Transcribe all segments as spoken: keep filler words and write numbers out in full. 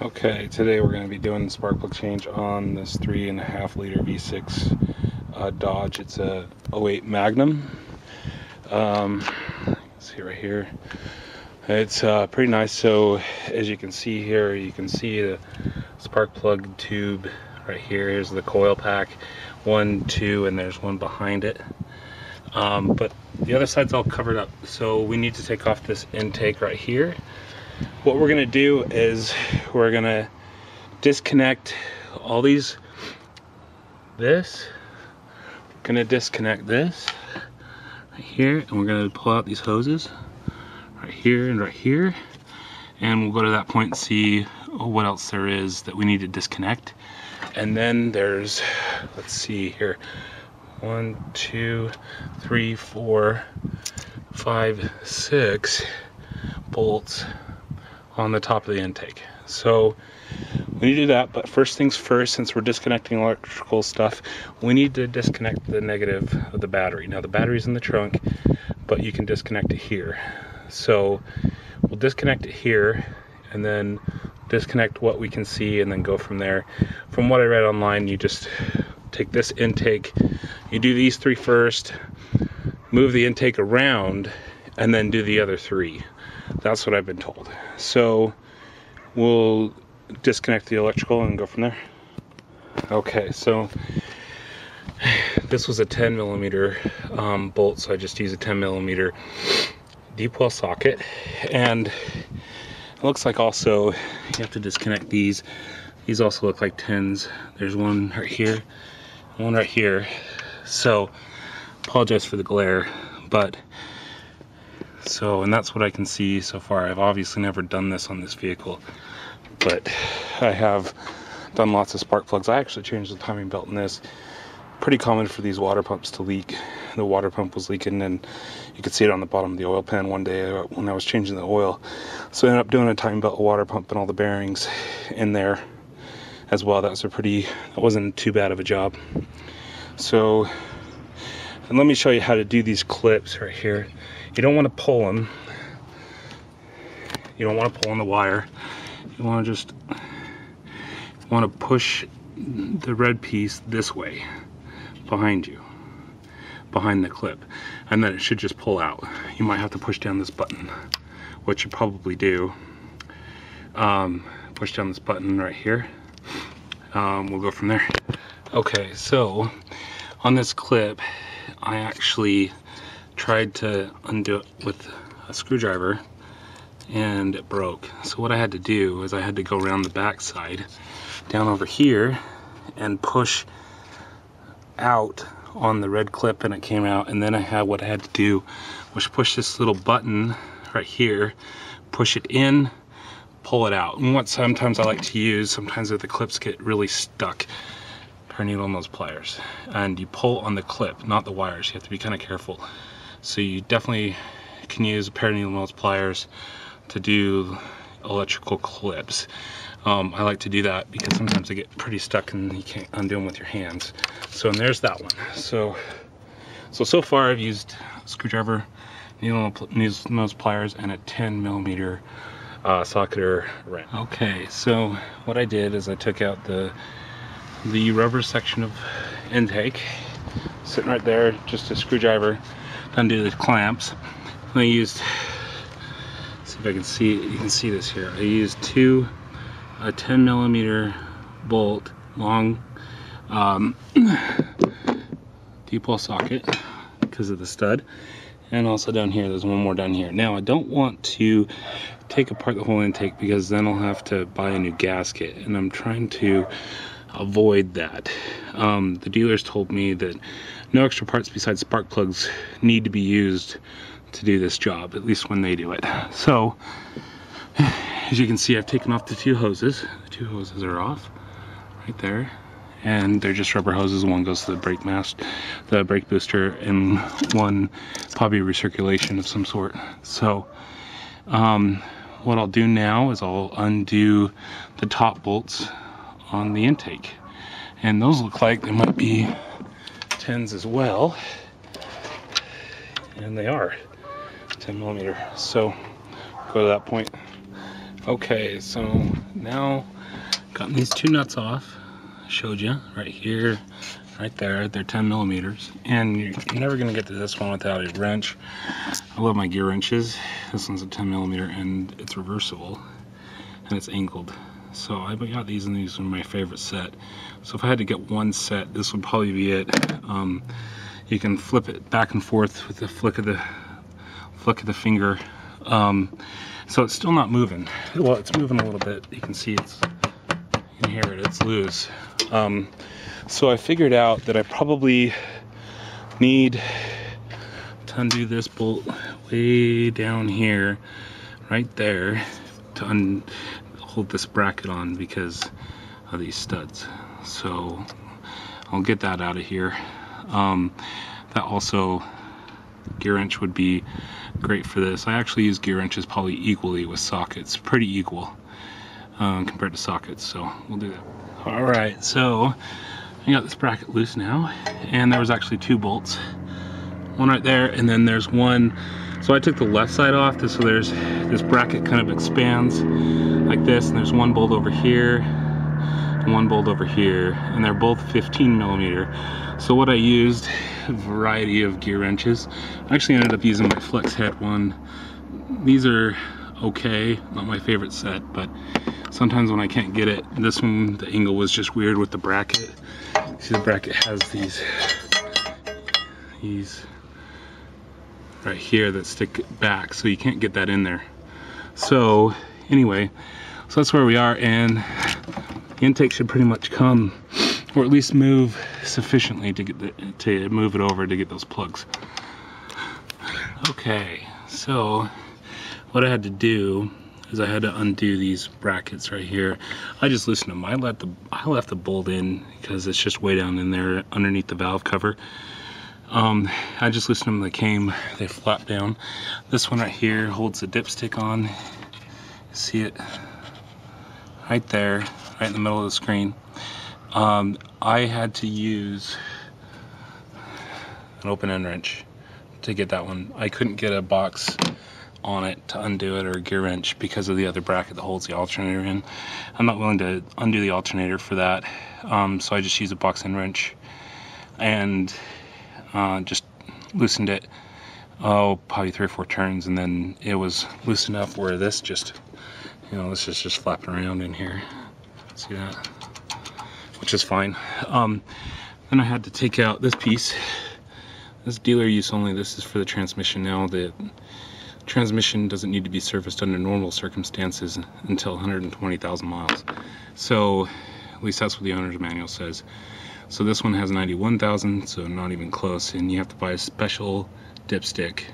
Okay, today we're going to be doing the spark plug change on this three and a half liter V six uh, Dodge. It's a oh eight Magnum. Um, you can see right here, it's uh, pretty nice. So as you can see here, you can see the spark plug tube right here. Here's the coil pack, one, two, and there's one behind it. Um, but the other side's all covered up. So we need to take off this intake right here. What we're gonna do is we're gonna disconnect all these, this, we're gonna disconnect this right here, and we're gonna pull out these hoses right here and right here, and we'll go to that point and see what else there is that we need to disconnect. And then there's, let's see here, one, two, three, four, five, six bolts on the top of the intake. So we need to do that, but first things first, since we're disconnecting electrical stuff, we need to disconnect the negative of the battery. Now the battery's in the trunk, but you can disconnect it here. So we'll disconnect it here and then disconnect what we can see and then go from there. From what I read online, you just take this intake, you do these three first, move the intake around, and then do the other three. That's what I've been told. So we'll disconnect the electrical and go from there. Okay, so this was a ten millimeter um, bolt, so I just use a ten millimeter deep well socket. And it looks like also you have to disconnect these. These also look like tens. There's one right here, one right here. So apologize for the glare, but so, and that's what I can see so far. I've obviously never done this on this vehicle, but I have done lots of spark plugs. I actually changed the timing belt in this. Pretty common for these water pumps to leak. The water pump was leaking, and you could see it on the bottom of the oil pan one day when I was changing the oil. So I ended up doing a timing belt, a water pump, and all the bearings in there as well. That was a pretty, that wasn't too bad of a job. So, and let me show you how to do these clips right here. You don't want to pull them. You don't want to pull on the wire. You want to just you want to push the red piece this way behind you, behind the clip, and then it should just pull out. You might have to push down this button, which you probably do. Um, push down this button right here. Um, we'll go from there. Okay, so on this clip, I actually tried to undo it with a screwdriver and it broke. So what I had to do is I had to go around the back side down over here and push out on the red clip, and it came out. And then I had what I had to do was push this little button right here, push it in, pull it out. And what sometimes I like to use, sometimes if the clips get really stuck, I need on those pliers, and you pull on the clip, not the wires. You have to be kind of careful. So you definitely can use a pair of needle nose pliers to do electrical clips. Um, I like to do that because sometimes they get pretty stuck and you can't undo them with your hands. So, and there's that one. So, so, so far I've used a screwdriver, needle nose pliers, and a ten millimeter uh, socketer wrench. Okay, so what I did is I took out the the rubber section of intake, sitting right there, just a screwdriver, undo the clamps. And I used, let's see if I can see, you can see this here. I used two, a ten millimeter bolt, long um, deep well socket because of the stud. And also down here, there's one more down here. Now I don't want to take apart the whole intake because then I'll have to buy a new gasket, and I'm trying to avoid that. Um, the dealers told me that no extra parts besides spark plugs need to be used to do this job, at least when they do it. So as you can see, I've taken off the two hoses. The two hoses are off right there, and they're just rubber hoses. One goes to the brake mast, the brake booster, and one probably recirculation of some sort. So um, what I'll do now is I'll undo the top bolts on the intake, and those look like they might be tens as well, and they are ten millimeter. So go to that point. Okay, so now gotten these two nuts off. Showed you right here, right there. They're ten millimeters, and you're never gonna get to this one without a wrench. I love my gear wrenches. This one's a ten millimeter, and it's reversible, and it's angled. So I got these, and these are my favorite set. So if I had to get one set, this would probably be it. Um, you can flip it back and forth with the flick of the flick of the finger. Um, so it's still not moving. Well, it's moving a little bit. You can see it's, you can hear it, it's loose. Um, so I figured out that I probably need to undo this bolt way down here, right there, to un hold this bracket on because of these studs. So I'll get that out of here. Um, that also, gear wrench would be great for this. I actually use gear wrenches probably equally with sockets, pretty equal um, compared to sockets, so we'll do that. All right, so I got this bracket loose now, and there was actually two bolts, one right there, and then there's one. So I took the left side off, so there's this bracket kind of expands like this, and there's one bolt over here and one bolt over here, and they're both fifteen millimeter. So what I used, a variety of gear wrenches. I actually ended up using my flex head one. These are okay, not my favorite set, but sometimes when I can't get it, this one, the angle was just weird with the bracket. See, the bracket has these, these right here that stick back, so you can't get that in there. So anyway, so that's where we are, and the intake should pretty much come, or at least move sufficiently to get the, to move it over to get those plugs. Okay, so what I had to do is I had to undo these brackets right here. I just loosened them. I left the I left the bolt in because it's just way down in there underneath the valve cover. Um, I just loosened them. They came. They flap down. This one right here holds the dipstick on. See it right there, right in the middle of the screen. Um, I had to use an open end wrench to get that one. I couldn't get a box on it to undo it, or a gear wrench, because of the other bracket that holds the alternator in. I'm not willing to undo the alternator for that, um, so I just used a box end wrench and uh, just loosened it. Oh, probably three or four turns, and then it was loose enough where this just, you know, this is just flapping around in here. See that? Which is fine. Um, then I had to take out this piece. This dealer use only. This is for the transmission now. The transmission doesn't need to be serviced under normal circumstances until one hundred twenty thousand miles. So at least that's what the owner's manual says. So this one has ninety-one thousand, so not even close, and you have to buy a special dipstick.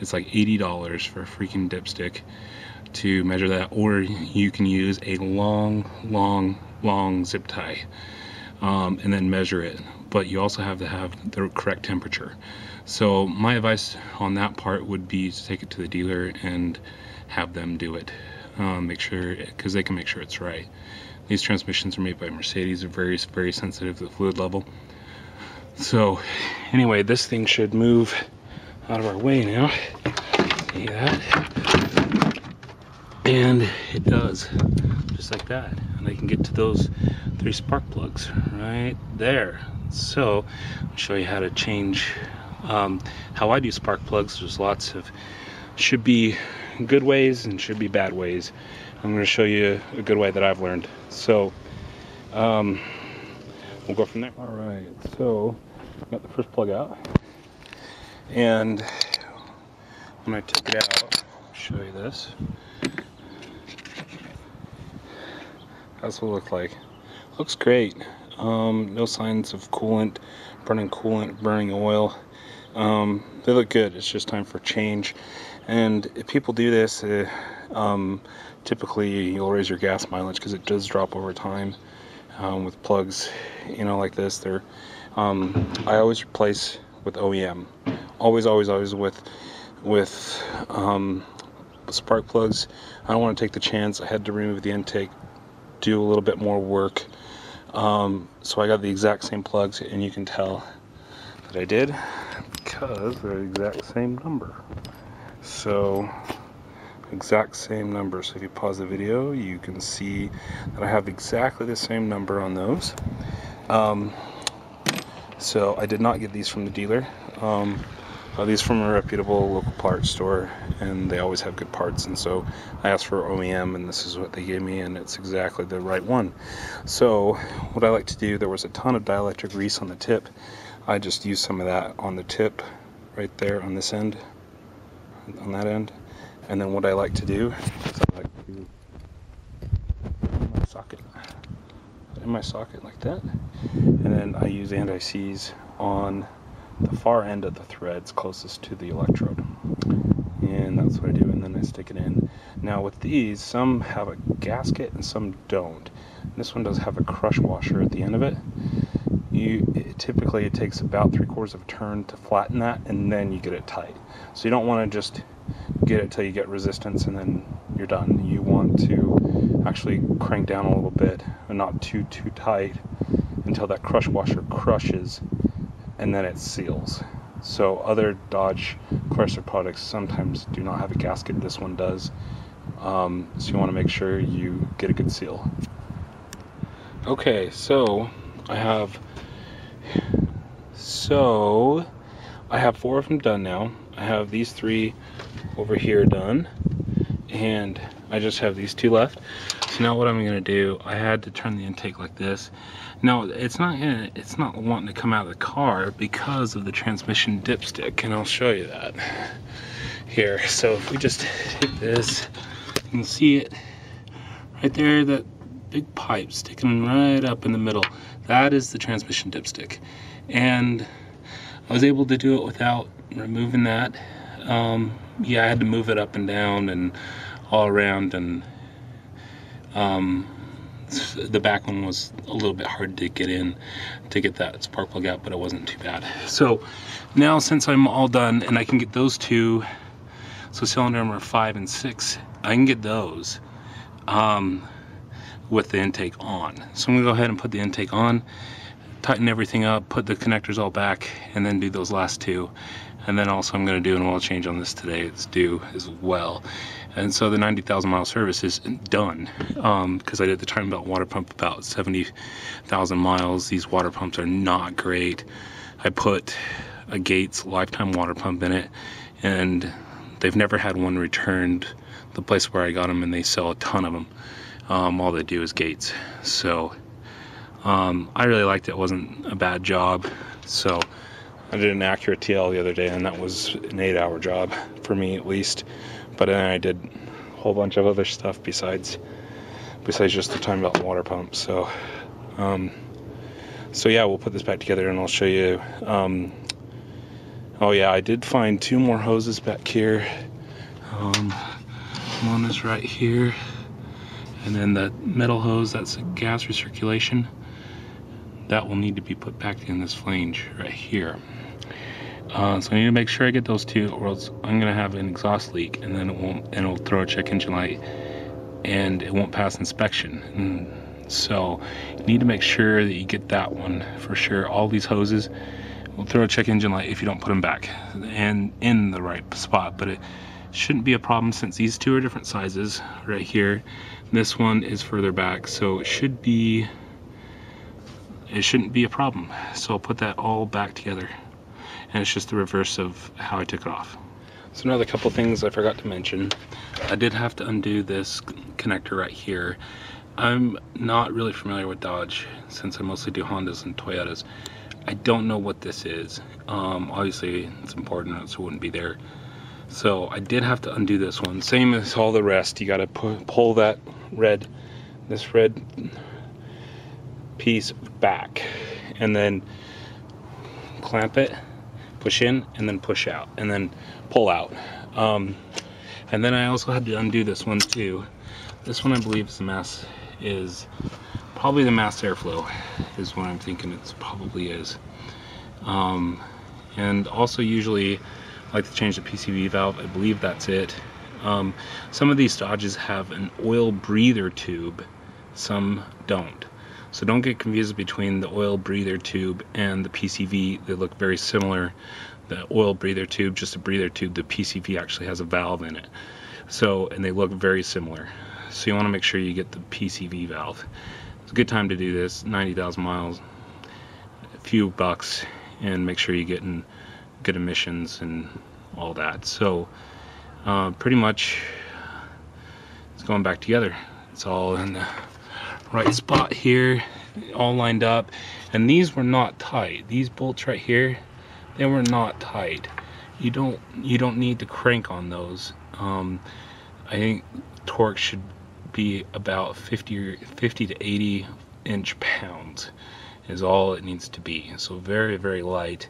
It's like eighty dollars for a freaking dipstick to measure that, or you can use a long long long zip tie um, and then measure it, but you also have to have the correct temperature. So my advice on that part would be to take it to the dealer and have them do it, um, make sure, because they can make sure it's right. These transmissions are made by Mercedes, are very very sensitive to the fluid level. So anyway, this thing should move out of our way now. See that? And it does, just like that. And I can get to those three spark plugs right there. So I'll show you how to change, um, how I do spark plugs. There's lots of, should be good ways and should be bad ways. I'm gonna show you a good way that I've learned. So um, we'll go from there. All right, so got the first plug out. And when I took it out, I'll show you this. That's what it looked like. Looks great. Um, no signs of coolant, burning coolant, burning oil. Um, they look good. It's just time for change. And if people do this, uh, um, typically you'll raise your gas mileage because it does drop over time. Um, with plugs, you know, like this, they're. Um, I always replace with O E M. Always, always, always with with um, spark plugs. I don't want to take the chance. I had to remove the intake, do a little bit more work. Um, so I got the exact same plugs, and you can tell that I did because they're the exact same number. So exact same number. So if you pause the video, you can see that I have exactly the same number on those. Um, so I did not get these from the dealer. Um, Uh, these from a reputable local parts store, and they always have good parts, and so I asked for O E M and this is what they gave me, and it's exactly the right one. So what I like to do, there was a ton of dielectric grease on the tip. I just used some of that on the tip right there on this end, on that end. And then what I like to do is I like to put my socket in my socket like that, and then I use anti-seize on the far end of the threads closest to the electrode, and that's what I do, and then I stick it in. Now with these, some have a gasket and some don't. And this one does have a crush washer at the end of it. You it, typically it takes about three quarters of a turn to flatten that, and then you get it tight. So you don't want to just get it till you get resistance and then you're done. You want to actually crank down a little bit, and not too too tight, until that crush washer crushes, and then it seals. So other Dodge Chrysler products sometimes do not have a gasket, this one does. Um, so you wanna make sure you get a good seal. Okay, so I have, so I have four of them done now. I have these three over here done, and I just have these two left. So now what I'm gonna do, I had to turn the intake like this. Now it's not gonna, it's not wanting to come out of the car because of the transmission dipstick, and I'll show you that here. So if we just take this, you can see it right there, that big pipe sticking right up in the middle. That is the transmission dipstick, and I was able to do it without removing that. Um, yeah, I had to move it up and down and all around, and um, the back one was a little bit hard to get in, to get that spark plug out, but it wasn't too bad. So now since I'm all done and I can get those two, so cylinder number five and six, I can get those um, with the intake on. So I'm gonna go ahead and put the intake on, tighten everything up, put the connectors all back, and then do those last two. And then also I'm gonna do an oil change on this today, it's due as well. And so the ninety thousand mile service is done, because um, I did the time belt water pump about seventy thousand miles. These water pumps are not great. I put a Gates lifetime water pump in it, and they've never had one returned the place where I got them, and they sell a ton of them. Um, all they do is Gates. So um, I really liked it. It wasn't a bad job. So I did an Acura T L the other day, and that was an eight hour job for me at least. But then I did a whole bunch of other stuff besides besides just the time belt water pump. So um, so yeah, we'll put this back together and I'll show you. Um, oh yeah, I did find two more hoses back here. Um, one is right here, and then the metal hose, that's a gas recirculation. That will need to be put back in this flange right here. Uh, so I need to make sure I get those two, or else I'm gonna have an exhaust leak, and then it won't, and it'll throw a check engine light, and it won't pass inspection. And so you need to make sure that you get that one for sure. All these hoses will throw a check engine light if you don't put them back and in the right spot, but it shouldn't be a problem since these two are different sizes right here. This one is further back, so it should be, it shouldn't be a problem. So I'll put that all back together. And it's just the reverse of how I took it off. So another couple things I forgot to mention. I did have to undo this connector right here. I'm not really familiar with Dodge since I mostly do Hondas and Toyotas. I don't know what this is. Um, obviously it's important, else it wouldn't be there. So I did have to undo this one. Same as all the rest, you gotta pu- pull that red, this red piece back, and then clamp it, push in, and then push out, and then pull out. Um, and then I also had to undo this one too. This one I believe is the mass, is probably the mass airflow, is what I'm thinking it probably is. Um, and also usually I like to change the P C V valve, I believe that's it. Um, some of these Dodges have an oil breather tube, some don't. So don't get confused between the oil breather tube and the P C V. They look very similar. The oil breather tube, just a breather tube. The P C V actually has a valve in it. So, and they look very similar. So you want to make sure you get the P C V valve. It's a good time to do this, ninety thousand miles, a few bucks, and make sure you get in good emissions and all that. So uh, pretty much it's going back together. It's all in the right spot here, all lined up. And these were not tight. These bolts right here, they were not tight. You don't you don't need to crank on those. Um, I think torque should be about fifty to eighty inch pounds is all it needs to be. So very, very light.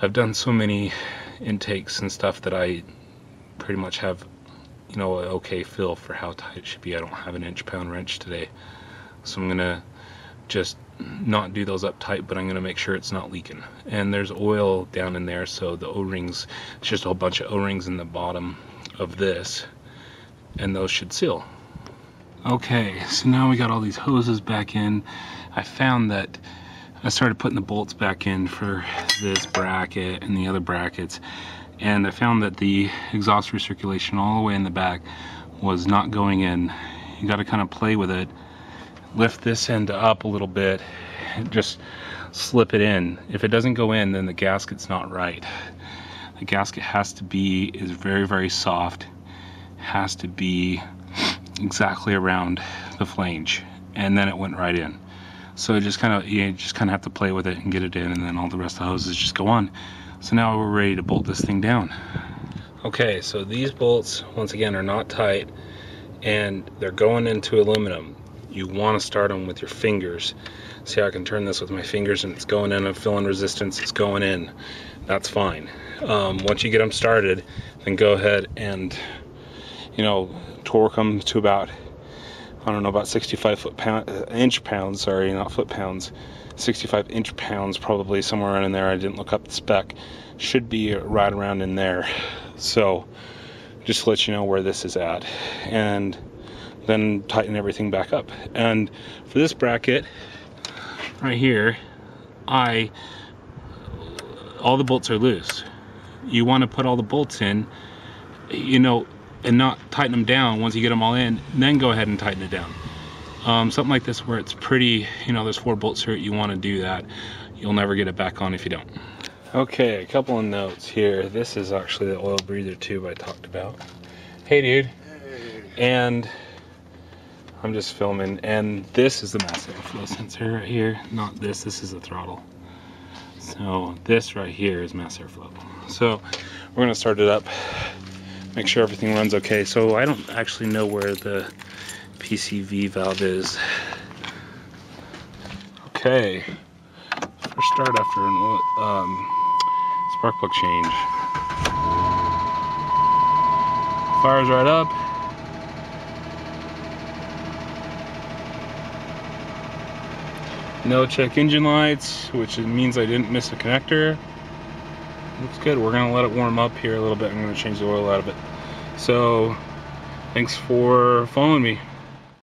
I've done so many intakes and stuff that I pretty much have, you know, an okay feel for how tight it should be. I don't have an inch pound wrench today, so I'm gonna just not do those up tight, but I'm gonna make sure it's not leaking. And there's oil down in there, so the O-rings, it's just a whole bunch of O-rings in the bottom of this, and those should seal. Okay, so now we got all these hoses back in. I found that I started putting the bolts back in for this bracket and the other brackets, and I found that the exhaust recirculation all the way in the back was not going in. You got to kind of play with it. Lift this end up a little bit and just slip it in. If it doesn't go in, then the gasket's not right. The gasket has to be is very, very soft, has to be exactly around the flange, and then it went right in. So just kind of you just kind of have to play with it and get it in, and then all the rest of the hoses just go on. So now we're ready to bolt this thing down. Okay, so these bolts once again are not tight, and they're going into aluminum. You want to start them with your fingers. See how I can turn this with my fingers, and it's going in. I'm feeling resistance, it's going in. That's fine. Um, once you get them started, then go ahead and, you know, torque them to about, I don't know, about sixty-five foot pound, uh, inch pounds, sorry, not foot pounds, sixty-five inch pounds, probably somewhere around in there. I didn't look up the spec. Should be right around in there. So just to let you know where this is at. And then tighten everything back up. And for this bracket right here, I all the bolts are loose. You want to put all the bolts in, you know, and not tighten them down. Once you get them all in, then go ahead and tighten it down. Um, something like this where it's pretty, you know, there's four bolts here, you want to do that. You'll never get it back on if you don't. Okay, a couple of notes here. This is actually the oil breather tube I talked about. Hey, dude. Hey. And I'm just filming, and this is the mass airflow sensor right here. Not this, this is the throttle. So this right here is mass airflow. So we're gonna start it up, make sure everything runs okay. So I don't actually know where the P C V valve is. Okay, first start after an um, spark plug change. Fires right up. No check engine lights, which means I didn't miss a connector. Looks good. We're gonna let it warm up here a little bit. I'm gonna change the oil out of it. So thanks for following me.